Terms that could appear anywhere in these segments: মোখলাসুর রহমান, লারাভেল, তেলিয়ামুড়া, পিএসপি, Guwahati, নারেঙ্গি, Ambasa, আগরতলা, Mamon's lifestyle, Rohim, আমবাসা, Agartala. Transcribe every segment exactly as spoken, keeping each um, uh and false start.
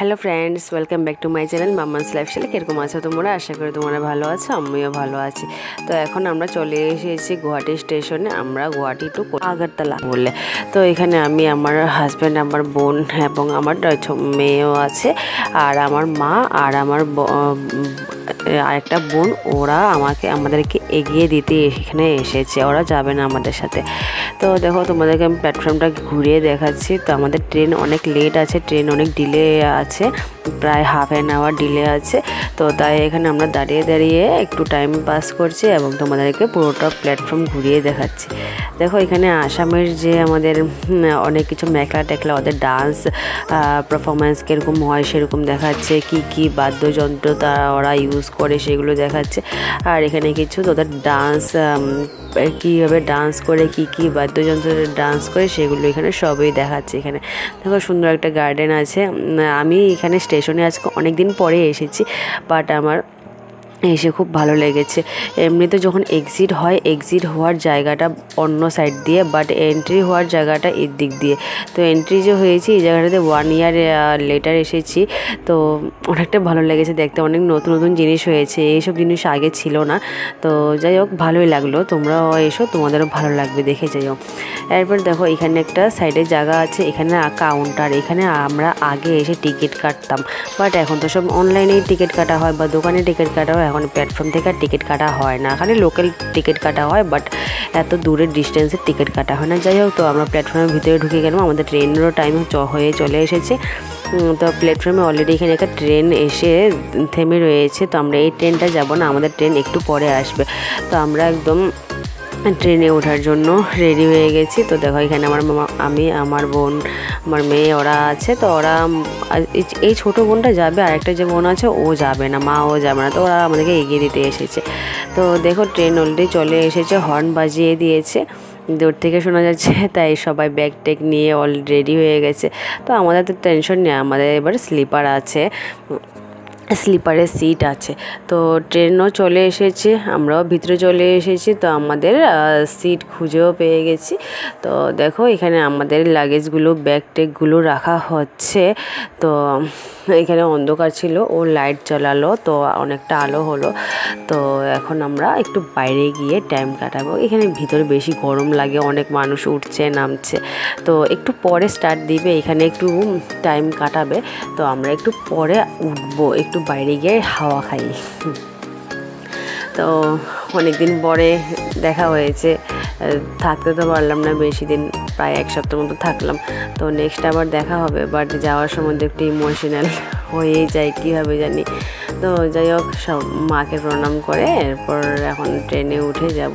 Hello friends welcome back to my channel मामन्स lifestyle कम आज तुम्हारा आशा करी तुम्हारा भलो आमिओ भलो आछि। तो एखन आमरा चले एसेछि गुवाहाटी स्टेशने। आमरा गुवाहाटी टू आगरतला बोले तो एखाने आमी आमार हाजबैंड आमार बोन एबं आमार मेयो आछे आर आमार मा आर आमार आरेकटा बोन ओरा आमाके आमादेरके एगिए दिते एखाने एसेछे। ओरा जाबे ना आमादेर साथे। तो देखो तोमादेरके आमी प्लैटफर्मटा घुरिए देखाच्छि। तो आमादेर ट्रेन अनेक लेट आछे, ट्रेन अनेक डिले प्राय हाफ एन आवर डिले आछे। तो ताई एखाने आमरा दाड़िये दाड़िये एकटु टाइम पास करछि एबं तोमादेरके पुरोटा प्लैटफर्म घुरिए देखाच्छि। देखो एखाने आसामेर जे आमादेर अनेक किछु मेकला टेकला ओदेर डान्स परफरमेंस किरकम हय सेरकम देखाच्छि, कि कि वाद्ययंत्र तारा ओरा यूज करे सेगुलो देखाच्छि। आर एखाने किछु ओदेर डान्स कीभाबे डान्स करे कि कि वाद्ययंत्र डान्स करे सेगुलो एखाने सबই देखाच्छि। एखाने देखो सुंदर एकटा गार्डेन आछे। आमी एखाने स्टेशने आजके अनेक दिन परे एसेछि बाट आमार एसे खूब भालो लेगेছে। এমনিতে যখন এক্সিট হয় এক্সিট হওয়ার জায়গাটা অন্য সাইড দিয়ে, বাট এন্ট্রি হওয়ার জায়গাটা এই দিক দিয়ে। তো এন্ট্রি যে হয়েছে এই জায়গাটাতে ওয়ান ইয়ার লেটার এসেছি। তো অনেকটা ভালো লেগেছে দেখতে, অনেক নতুন নতুন জিনিস হয়েছে, এইসব জিনিস আগে ছিল না। তো যাই হোক ভালোই লাগলো, তোমরাও এসো, তোমাদেরও ভালো লাগবে দেখে যাইও। এরপর দেখো এখানে একটা সাইডে জায়গা আছে, এখানে কাউন্টার, এখানে আমরা আগে এসে টিকিট কাটতাম, বাট এখন তো সব অনলাইনেই টিকিট কাটা হয় বা দোকানে টিকিট কাটা হয়। এখন প্ল্যাটফর্ম থেকে টিকিট কাটা হয় না, খালি লোকাল টিকিট কাটা হয়, বাট এত দূরের ডিস্টেন্সের টিকিট কাটা হয় না। যাই হোক তো আমরা প্ল্যাটফর্মের ভিতরে ঢুকে গেলাম, আমাদের ট্রেনেরও টাইম হয়ে চলে এসেছে। তো প্ল্যাটফর্মে অলরেডি এখানে একটা ট্রেন এসে থেমে রয়েছে। তো আমরা এই ট্রেনটা যাব না, আমাদের ট্রেন একটু পরে আসবে। তো আমরা একদম ট্রেনে ওঠার জন্য রেডি হয়ে গেছি। তো দেখো এখানে আমার মামা, আমি, আমার বোন, আমার মেয়ে ওরা আছে। তো ওরা এই ছোটো বোনটা যাবে, আর একটা যে বোন আছে ও যাবে না, মা ও যাবে না। তো ওরা আমাদেরকে এগিয়ে দিতে এসেছে। তো দেখো ট্রেন অলরেডি চলে এসেছে, হর্ন বাজিয়ে দিয়েছে, দূর থেকে শোনা যাচ্ছে। তাই সবাই ব্যাগ ট্যাগ নিয়ে অলরেডি হয়ে গেছে। তো আমাদের তো টেনশন নেই, আমাদের এবার স্লিপার আছে, স্লিপারে সিট আছে। তো ট্রেনও চলে এসেছে, আমরাও ভিতরে চলে এসেছি। তো আমাদের সিট খুঁজেও পেয়ে গেছি। তো দেখো এখানে আমাদের লাগেজগুলো ব্যাগ ট্যাগগুলো রাখা হচ্ছে। তো এখানে অন্ধকার ছিল, ও লাইট জ্বালালো, তো অনেকটা আলো হলো। তো এখন আমরা একটু বাইরে গিয়ে টাইম কাটাবো। এখানে ভিতরে বেশি গরম লাগে, অনেক মানুষ উঠছে নামছে। তো একটু পরে স্টার্ট দিবে, এখানে একটু টাইম কাটাবে। তো আমরা একটু পরে উঠবো, একটু বাইরে গিয়ে হাওয়া খাই। তো অনেকদিন পরে দেখা হয়েছে, থাকতে তো পারলাম না বেশি দিন, প্রায় এক সপ্তাহ মতো থাকলাম। তো নেক্সট আবার দেখা হবে, বাট যাওয়ার সময় একটু ইমোশনাল হয়ে যায় কীভাবে জানি। তো যাই হোক সব মাকে প্রণাম করে এরপর এখন ট্রেনে উঠে যাব।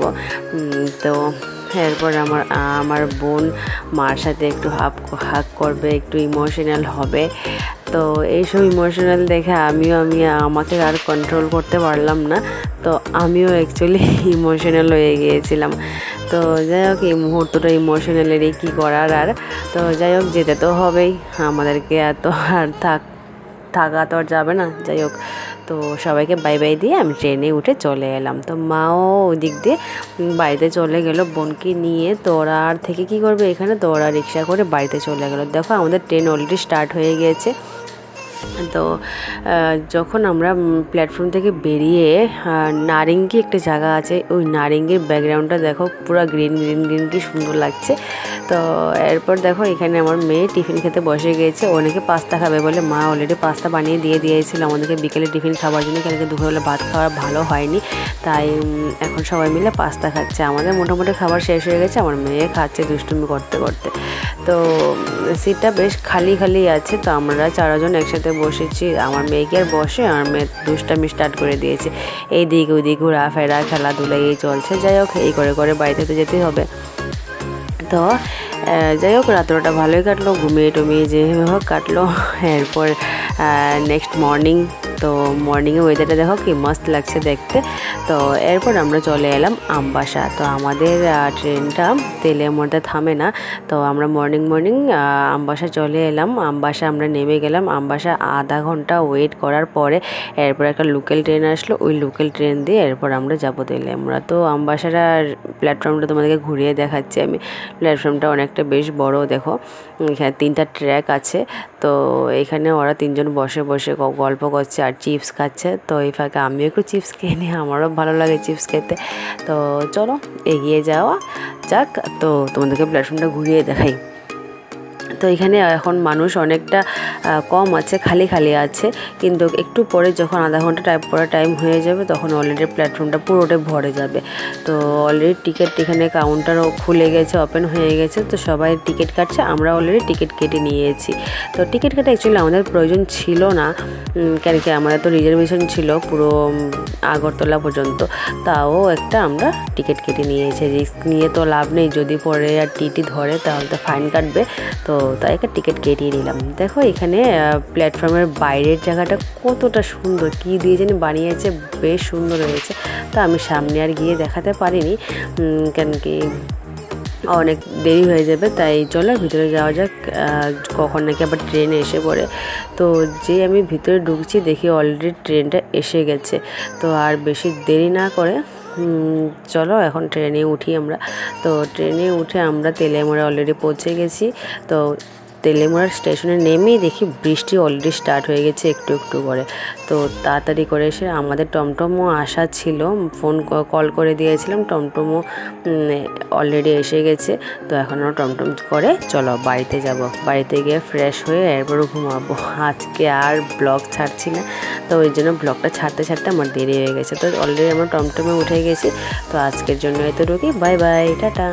তো এরপর আমার আমার বোন মার সাথে একটু হাক হাক করবে, একটু ইমোশনাল হবে। তো এইসব ইমোশনাল দেখে আমিও আমি আমাকে আর কন্ট্রোল করতে পারলাম না। তো আমিও অ্যাকচুয়ালি ইমোশনাল হয়ে গিয়েছিলাম। তো যাই হোক এই মুহূর্তটা ইমোশনালেরই, কী করার আর। তো যাই হোক যেতে তো হবেই, আমাদেরকে এত আর থাক থাকা তো আর যাবে না। যাই হোক তো সবাইকে বাই বাই দিয়ে আমি ট্রেনে উঠে চলে এলাম। তো মাও ওদিক দিয়ে বাড়িতে চলে গেল বোনকে নিয়ে। তো ওরা আর থেকে কি করবে এখানে, তো ওরা রিক্সা করে বাড়িতে চলে গেল। দেখো আমাদের ট্রেন অলরেডি স্টার্ট হয়ে গিয়েছে। তো যখন আমরা প্ল্যাটফর্ম থেকে বেরিয়ে নারেঙ্গি একটা জায়গা আছে, ওই নারেঙ্গির ব্যাকগ্রাউন্ডটা দেখো পুরো গ্রিন গ্রিন গ্রিন, কি সুন্দর লাগছে। তো এরপর দেখো এখানে আমার মেয়ে টিফিন খেতে বসে গিয়েছে। অনেকে পাস্তা খাবে বলে মা অলরেডি পাস্তা বানিয়ে দিয়ে দিয়েছিল আমাদেরকে বিকেলে টিফিন খাওয়ার জন্য। কালকে দুপুরবেলা ভাত খাওয়া ভালো হয়নি, তাই এখন সবাই মিলে পাস্তা খাচ্ছে। আমাদের মোটামুটি খাবার শেষ হয়ে গেছে, আমার মেয়ে খাচ্ছে দুষ্টুমি করতে করতে। তো সিটটা বেশ খালি খালি আছে। তো আমরা চারজন একসাথে বসেছি, আমার মেয়েকে আর বসে আমার মেয়ে দুষ্টামি স্টার্ট করে দিয়েছে, এই দিক ওই দিক ঘোরাফেরা খেলাধুলা এই চলছে। যাই হোক এই করে করে বাড়িতে তো যেতেই হবে। তো যাই হোক রাত্রটা ভালোই কাটলো, ঘুমিয়ে টুমিয়ে যে হোক কাটলো। এরপর নেক্সট মর্নিং, তো মর্নিংয়ে ওয়েদারটা দেখো কি মস্ত লাগছে দেখতে। তো এরপর আমরা চলে এলাম আমবাসা। তো আমাদের ট্রেনটা তেলিয়ামুড়াতে থামে না। তো আমরা মর্নিং মর্নিং আমবাসা চলে এলাম। আমবাসা আমরা নেমে গেলাম। আমবাসা আধা ঘন্টা ওয়েট করার পরে এরপর একটা লোকাল ট্রেন আসলো, ওই লোকাল ট্রেন দিয়ে এরপর আমরা যাবো তেলিয়ামুড়া। তো আমবাসার প্ল্যাটফর্মটা তোমাদেরকে ঘুরিয়ে দেখাচ্ছি আমি। প্ল্যাটফর্মটা অনেকটা বেশ বড়, দেখো এখানে তিনটা ট্র্যাক আছে। तो एखाने ओरा तीनजन बसे बसे गल्प करछे आर चिप्स खाच्छे। तो एई फाके आमिओ एकटु चिप्स खेये निई, आमारो भालो लागे चिप्स खेते। तो चलो एगिए जाओया जाक, तो तोमादेरके प्लैटफर्मटा घुरिए देखाई। तो एखाने एखन मानुष अनेकटा कम आछे, खाली खाली आछे, किन्तु एकटु परे जखन आधा घंटा टाइम पड़ार टाइम हये जाबे तखन अलरेडी प्लैटफर्मटा पुरोटाई भरे जाबे। तो अलरेडी टिकिट एखाने काउंटारও खुले गेছে, ओपेन हये गेছে। तो सबाই टिकिट काटছে, আমরা অলরেডি টিকিট কেটে নিয়েছি। তো টিকিট কাটা एक्चुअली আমাদের প্রয়োজন ছিল না, কারণ কি আমাদের তো রিজার্ভেশন ছিল পুরো আগরতলা পর্যন্ত। তাও একটা আমরা টিকিট কেটে নিয়েছি, রিস্ক নিয়ে তো লাভ নেই। যদি পরে আর টিটি ধরে তাহলে তো ফাইন কাটবে। তো তাই একটা টিকিট কেটে নিলাম। দেখো এখানে প্ল্যাটফর্মের বাইরের জায়গাটা কতটা সুন্দর, কি দিয়ে যেন বানিয়েছে, বেশ সুন্দর হয়েছে। তা আমি সামনে আর গিয়ে দেখাতে পারিনি, কারণ কি অনেক দেরি হয়ে যাবে। তাই চলো ভিতরে যাওয়া যাক, কখন নাকি আবার ট্রেন এসে পড়ে। তো যেই আমি ভিতরে ঢুকছি দেখি অলরেডি ট্রেনটা এসে গেছে। তো আর বেশি দেরি না করে চলো এখন ট্রেনে উঠি আমরা। তো ট্রেনে উঠে আমরা তেলিয়ামুড়া অলরেডি পৌঁছে গেছি। তো তেলিয়ামুড়া স্টেশনে নেমেই দেখি বৃষ্টি অলরেডি স্টার্ট হয়ে গেছে একটু একটু করে। তো তাড়াতাড়ি করে এসে আমাদের টমটমও আসা ছিল, ফোন কল করে দিয়েছিলাম, টমটমও অলরেডি এসে গেছে। তো এখন আমরা টমটম করে চলো বাড়িতে যাব, বাড়িতে গিয়ে ফ্রেশ হয়ে এরপরও ঘুমাবো। আজকে আর ব্লগ ছাড়ছি না, তো ওই জন্য ব্লগটা ছাড়তে ছাড়তে আমার দেরি হয়ে গেছে। তো অলরেডি আমরা টমটমে উঠে গেছি। তো আজকের জন্য এতটুকুই, বাই বাই, টাটা।